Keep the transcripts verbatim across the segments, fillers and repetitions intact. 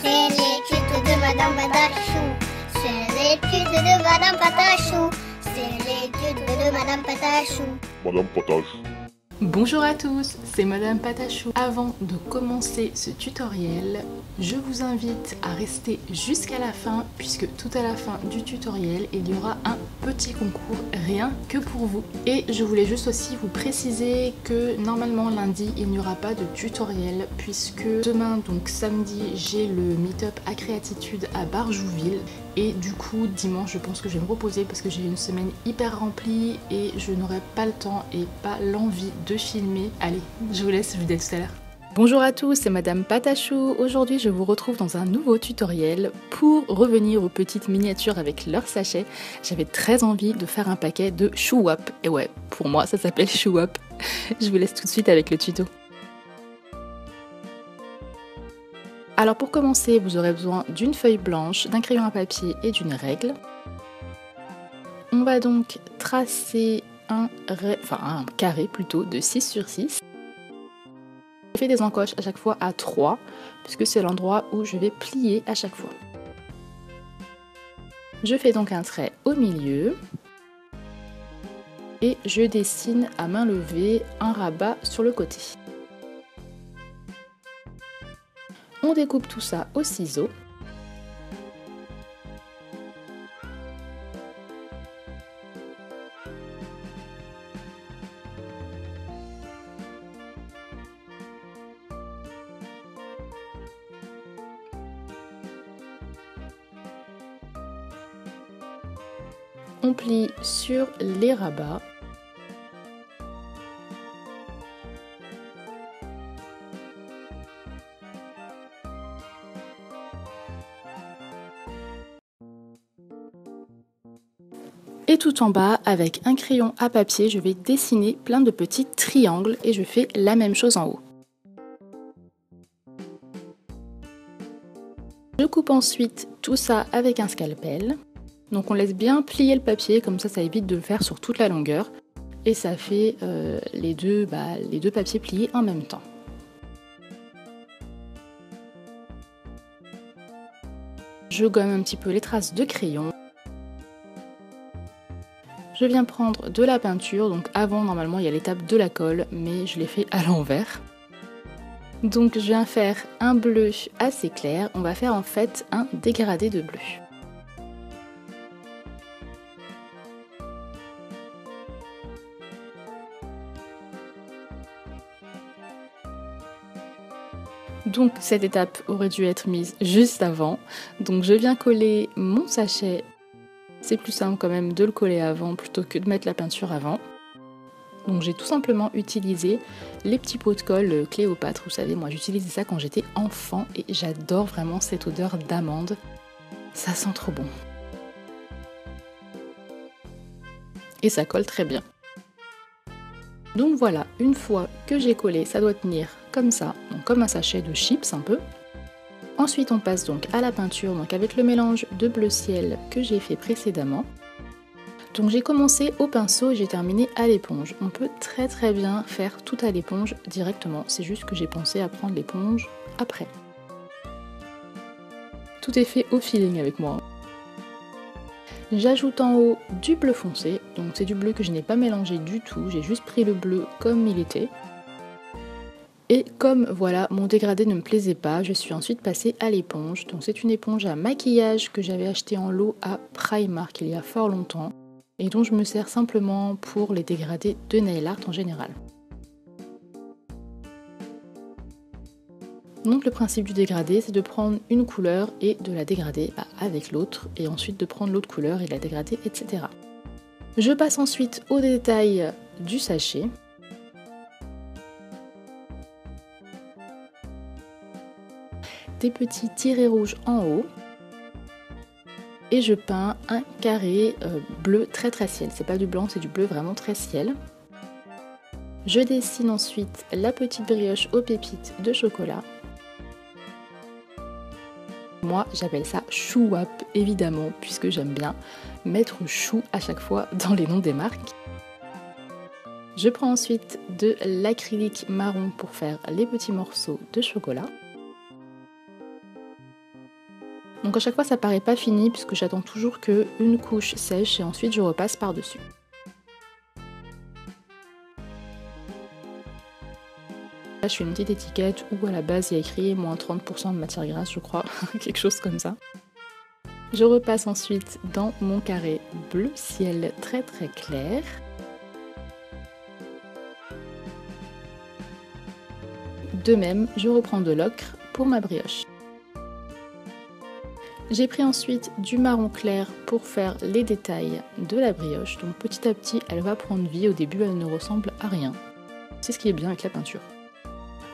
C'est l'étude de Madame Patachou. C'est l'étude de Madame Patachou. C'est l'étude de Madame Patachou. Madame Patachou. Bonjour à tous, c'est Madame Patachou. Avant de commencer ce tutoriel, je vous invite à rester jusqu'à la fin puisque tout à la fin du tutoriel, il y aura un petit concours rien que pour vous. Et je voulais juste aussi vous préciser que normalement lundi, il n'y aura pas de tutoriel puisque demain, donc samedi, j'ai le meet-up à Créatitude à Barjouville. Et du coup, dimanche, je pense que je vais me reposer parce que j'ai une semaine hyper remplie et je n'aurai pas le temps et pas l'envie de filmer. Allez, je vous laisse, je vous dis à tout à l'heure. Bonjour à tous, c'est Madame Patachou. Aujourd'hui, je vous retrouve dans un nouveau tutoriel pour revenir aux petites miniatures avec leur sachet. J'avais très envie de faire un paquet de Chouwap. Et ouais, pour moi, ça s'appelle Chouwap. Je vous laisse tout de suite avec le tuto. Alors pour commencer, vous aurez besoin d'une feuille blanche, d'un crayon à papier et d'une règle. On va donc tracer un, enfin un carré plutôt de six sur six. Je fais des encoches à chaque fois à trois, puisque c'est l'endroit où je vais plier à chaque fois. Je fais donc un trait au milieu et je dessine à main levée un rabat sur le côté. On découpe tout ça au ciseau. On plie sur les rabats. Et tout en bas, avec un crayon à papier, je vais dessiner plein de petits triangles et je fais la même chose en haut. Je coupe ensuite tout ça avec un scalpel. Donc on laisse bien plier le papier, comme ça ça évite de le faire sur toute la longueur. Et ça fait euh, les, deux, bah, les deux papiers pliés en même temps. Je gomme un petit peu les traces de crayon. Je viens prendre de la peinture, donc avant normalement il y a l'étape de la colle, mais je l'ai fait à l'envers. Donc je viens faire un bleu assez clair, on va faire en fait un dégradé de bleu. Donc cette étape aurait dû être mise juste avant, donc je viens coller mon sachet, c'est plus simple quand même de le coller avant plutôt que de mettre la peinture avant. Donc j'ai tout simplement utilisé les petits pots de colle Cléopâtre, vous savez moi j'utilisais ça quand j'étais enfant et j'adore vraiment cette odeur d'amande, ça sent trop bon. Et ça colle très bien. Donc voilà, une fois que j'ai collé, ça doit tenir comme ça, donc comme un sachet de chips un peu. Ensuite on passe donc à la peinture, donc avec le mélange de bleu ciel que j'ai fait précédemment. Donc j'ai commencé au pinceau et j'ai terminé à l'éponge. On peut très très bien faire tout à l'éponge directement, c'est juste que j'ai pensé à prendre l'éponge après. Tout est fait au feeling avec moi. J'ajoute en haut du bleu foncé, donc c'est du bleu que je n'ai pas mélangé du tout, j'ai juste pris le bleu comme il était. Et comme voilà, mon dégradé ne me plaisait pas, je suis ensuite passée à l'éponge. Donc c'est une éponge à maquillage que j'avais achetée en lot à Primark il y a fort longtemps et dont je me sers simplement pour les dégradés de nail art en général. Donc le principe du dégradé, c'est de prendre une couleur et de la dégrader bah, avec l'autre, et ensuite de prendre l'autre couleur et de la dégrader, et cetera. Je passe ensuite au détail du sachet. Des petits tirés rouges en haut. Et je peins un carré euh, bleu très très ciel. C'est pas du blanc, c'est du bleu vraiment très ciel. Je dessine ensuite la petite brioche aux pépites de chocolat. Moi, j'appelle ça Chouwap, évidemment, puisque j'aime bien mettre chou à chaque fois dans les noms des marques. Je prends ensuite de l'acrylique marron pour faire les petits morceaux de chocolat. Donc à chaque fois ça paraît pas fini puisque j'attends toujours qu'une couche sèche et ensuite je repasse par-dessus. Là je fais une petite étiquette où à la base il y a écrit moins trente pour cent de matière grasse je crois, quelque chose comme ça. Je repasse ensuite dans mon carré bleu ciel très très clair. De même, je reprends de l'ocre pour ma brioche. J'ai pris ensuite du marron clair pour faire les détails de la brioche. Donc petit à petit, elle va prendre vie. Au début, elle ne ressemble à rien. C'est ce qui est bien avec la peinture.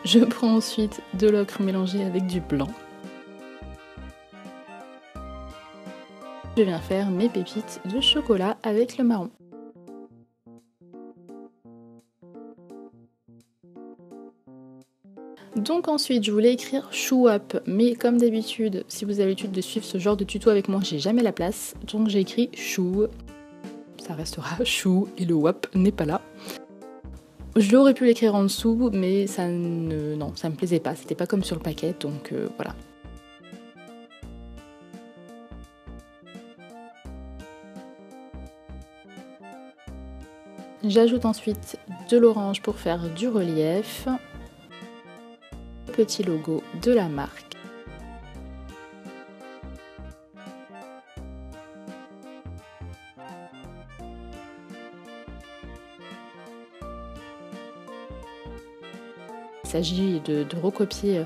Je prends ensuite de l'ocre mélangé avec du blanc. Je viens faire mes pépites de chocolat avec le marron. Donc ensuite, je voulais écrire Chouwap, mais comme d'habitude, si vous avez l'habitude de suivre ce genre de tuto avec moi, j'ai jamais la place. Donc j'ai écrit chou, ça restera chou et le wap n'est pas là. J'aurais pu l'écrire en dessous, mais ça ne, non, ça me plaisait pas. C'était pas comme sur le paquet, donc euh, voilà. J'ajoute ensuite de l'orange pour faire du relief. Petit logo de la marque. Il s'agit de, de recopier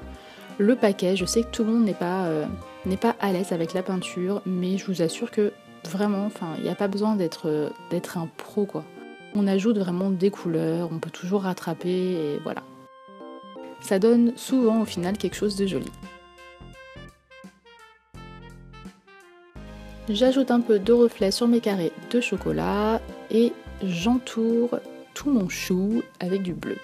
le paquet. Je sais que tout le monde n'est pas, euh, n'est pas à l'aise avec la peinture, mais je vous assure que vraiment, enfin, il n'y a pas besoin d'être euh, d'être un pro, quoi. On ajoute vraiment des couleurs, on peut toujours rattraper et voilà. Ça donne souvent au final quelque chose de joli. J'ajoute un peu de reflets sur mes carrés de chocolat et j'entoure tout mon chou avec du bleu.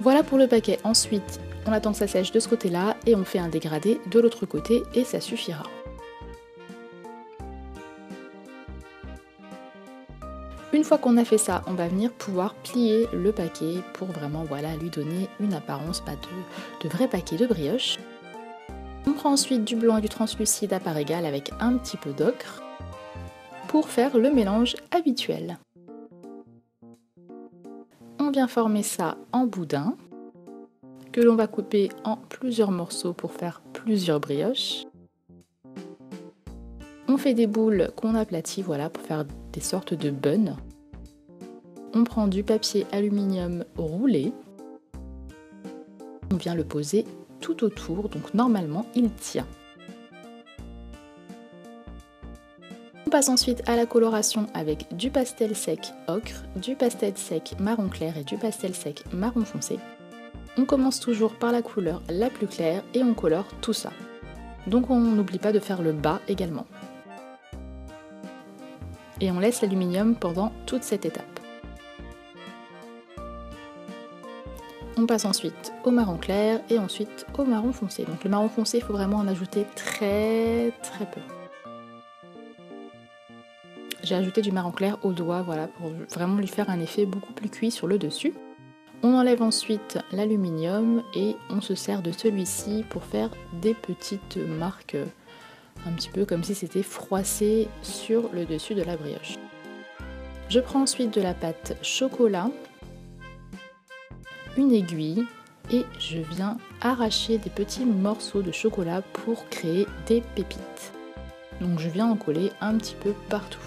Voilà pour le paquet. Ensuite, on attend que ça sèche de ce côté-là et on fait un dégradé de l'autre côté et ça suffira. Une fois qu'on a fait ça, on va venir pouvoir plier le paquet pour vraiment voilà, lui donner une apparence bah, de, de vrai paquet de brioche. On prend ensuite du blanc et du translucide à part égale avec un petit peu d'ocre pour faire le mélange habituel. On vient former ça en boudin que l'on va couper en plusieurs morceaux pour faire plusieurs brioches. On fait des boules qu'on aplatit voilà, pour faire des sortes de buns. On prend du papier aluminium roulé. On vient le poser tout autour, donc normalement il tient. On passe ensuite à la coloration avec du pastel sec ocre, du pastel sec marron clair et du pastel sec marron foncé. On commence toujours par la couleur la plus claire et on colore tout ça. Donc on n'oublie pas de faire le bas également. Et on laisse l'aluminium pendant toute cette étape. On passe ensuite au marron clair et ensuite au marron foncé. Donc le marron foncé, il faut vraiment en ajouter très très peu. J'ai ajouté du marron clair au doigt, voilà, pour vraiment lui faire un effet beaucoup plus cuit sur le dessus. On enlève ensuite l'aluminium et on se sert de celui-ci pour faire des petites marques. Un petit peu comme si c'était froissé sur le dessus de la brioche. Je prends ensuite de la pâte chocolat, une aiguille et je viens arracher des petits morceaux de chocolat pour créer des pépites. Donc je viens en coller un petit peu partout.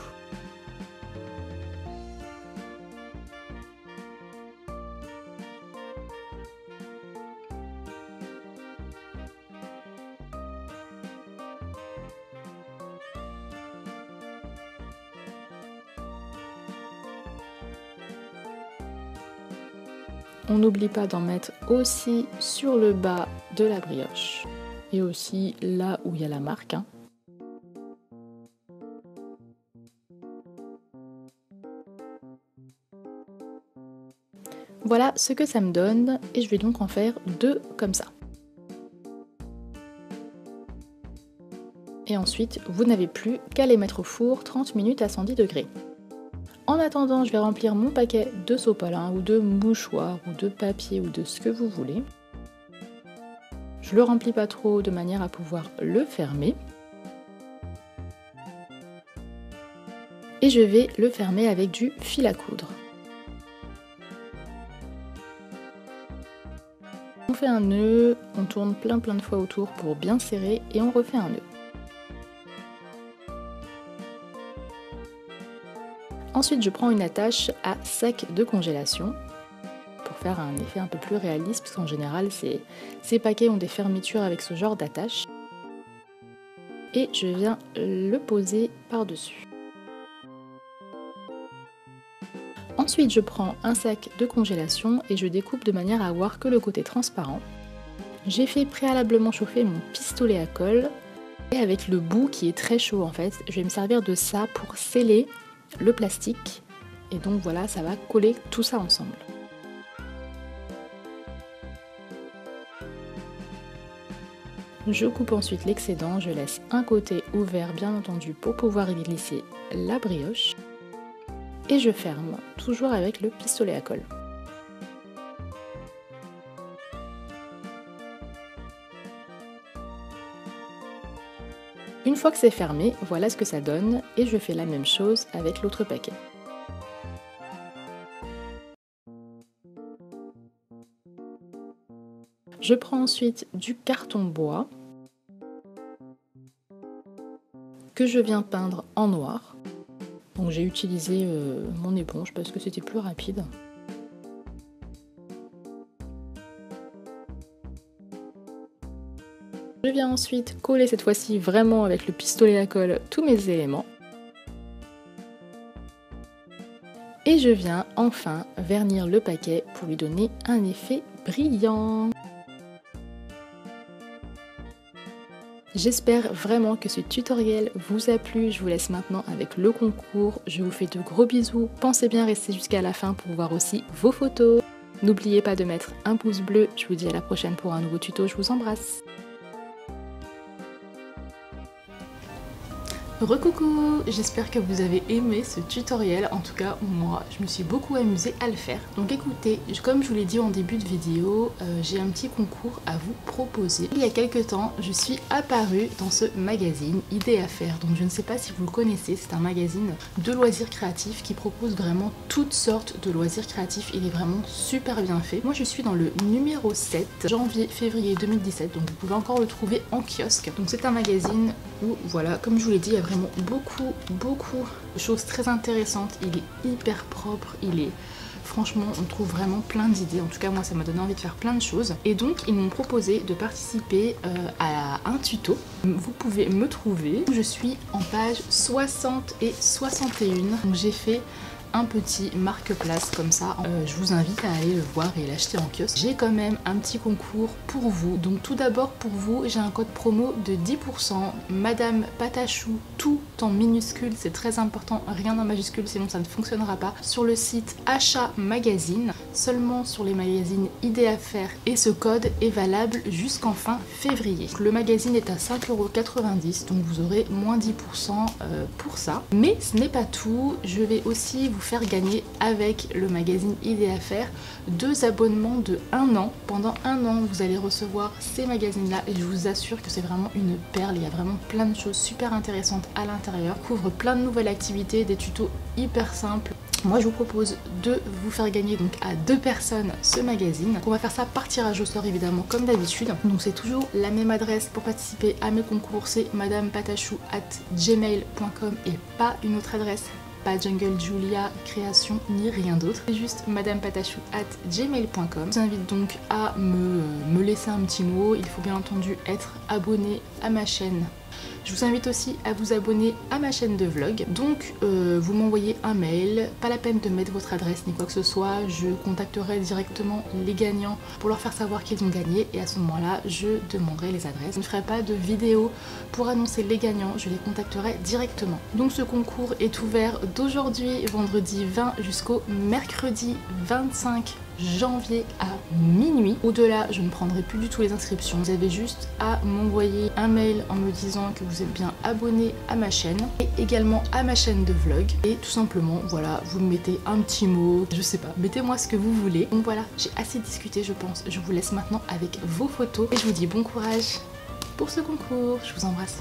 On n'oublie pas d'en mettre aussi sur le bas de la brioche et aussi là où il y a la marque. Hein. Voilà ce que ça me donne et je vais donc en faire deux comme ça. Et ensuite, vous n'avez plus qu'à les mettre au four trente minutes à cent dix degrés. En attendant, je vais remplir mon paquet de sopalins ou de mouchoirs ou de papier ou de ce que vous voulez. Je le remplis pas trop de manière à pouvoir le fermer. Et je vais le fermer avec du fil à coudre. On fait un nœud, on tourne plein plein de fois autour pour bien serrer et on refait un nœud. Ensuite, je prends une attache à sac de congélation pour faire un effet un peu plus réaliste, parce qu'en général, ces, ces paquets ont des fermetures avec ce genre d'attache. Et je viens le poser par-dessus. Ensuite, je prends un sac de congélation et je découpe de manière à avoir que le côté transparent. J'ai fait préalablement chauffer mon pistolet à colle et avec le bout qui est très chaud en fait, je vais me servir de ça pour sceller le plastique et donc voilà, ça va coller tout ça ensemble. Je coupe ensuite l'excédent, je laisse un côté ouvert bien entendu pour pouvoir y glisser la brioche et je ferme toujours avec le pistolet à colle. Une fois que c'est fermé, voilà ce que ça donne et je fais la même chose avec l'autre paquet. Je prends ensuite du carton bois que je viens peindre en noir. Donc j'ai utilisé euh, mon éponge parce que c'était plus rapide. Je viens ensuite coller cette fois-ci vraiment avec le pistolet à colle tous mes éléments. Et je viens enfin vernir le paquet pour lui donner un effet brillant. J'espère vraiment que ce tutoriel vous a plu. Je vous laisse maintenant avec le concours. Je vous fais de gros bisous. Pensez bien rester jusqu'à la fin pour voir aussi vos photos. N'oubliez pas de mettre un pouce bleu. Je vous dis à la prochaine pour un nouveau tuto. Je vous embrasse. Recoucou, j'espère que vous avez aimé ce tutoriel, en tout cas moi je me suis beaucoup amusée à le faire. Donc écoutez, comme je vous l'ai dit en début de vidéo, euh, j'ai un petit concours à vous proposer. Il y a quelques temps, je suis apparue dans ce magazine Idées à faire, donc je ne sais pas si vous le connaissez, c'est un magazine de loisirs créatifs qui propose vraiment toutes sortes de loisirs créatifs, il est vraiment super bien fait. Moi je suis dans le numéro sept, janvier-février deux mille dix-sept, donc vous pouvez encore le trouver en kiosque. Donc c'est un magazine où, voilà, comme je vous l'ai dit, vraiment beaucoup beaucoup de choses très intéressantes, il est hyper propre, il est franchement on trouve vraiment plein d'idées, en tout cas moi ça m'a donné envie de faire plein de choses et donc ils m'ont proposé de participer euh, à un tuto. Vous pouvez me trouver, je suis en page soixante et soixante et un, donc j'ai fait un petit marque-place comme ça, euh, je vous invite à aller le voir et l'acheter en kiosque. J'ai quand même un petit concours pour vous, donc tout d'abord pour vous j'ai un code promo de dix pour cent, Madame Patachou, tout en minuscule, c'est très important, rien en majuscule sinon ça ne fonctionnera pas, sur le site Achat Magazine, seulement sur les magazines Idées à faire et ce code est valable jusqu'en fin février. Le magazine est à cinq euros quatre-vingt-dix donc vous aurez moins dix pour cent euh, pour ça, mais ce n'est pas tout, je vais aussi vous faire gagner avec le magazine Idées à faire deux abonnements de un an. Pendant un an vous allez recevoir ces magazines là et je vous assure que c'est vraiment une perle, il y a vraiment plein de choses super intéressantes à l'intérieur, couvre plein de nouvelles activités, des tutos hyper simples. Moi je vous propose de vous faire gagner donc à deux personnes ce magazine. On va faire ça par tirage au sort évidemment comme d'habitude. Donc c'est toujours la même adresse pour participer à mes concours, c'est madame patachou arobase gmail point com et pas une autre adresse. Pas Jungle Julia, création ni rien d'autre, c'est juste madame patachou arobase gmail point com. Je vous invite donc à me, me laisser un petit mot, il faut bien entendu être abonné à ma chaîne. Je vous invite aussi à vous abonner à ma chaîne de vlog, donc euh, vous m'envoyez un mail, pas la peine de mettre votre adresse ni quoi que ce soit, je contacterai directement les gagnants pour leur faire savoir qu'ils ont gagné et à ce moment là je demanderai les adresses. Je ne ferai pas de vidéo pour annoncer les gagnants, je les contacterai directement. Donc ce concours est ouvert d'aujourd'hui vendredi vingt jusqu'au mercredi vingt-cinq janvier à minuit. Au-delà, je ne prendrai plus du tout les inscriptions. Vous avez juste à m'envoyer un mail en me disant que vous êtes bien abonné à ma chaîne et également à ma chaîne de vlog. Et tout simplement, voilà, vous me mettez un petit mot, je sais pas, mettez-moi ce que vous voulez. Donc voilà, j'ai assez discuté, je pense. Je vous laisse maintenant avec vos photos et je vous dis bon courage pour ce concours. Je vous embrasse.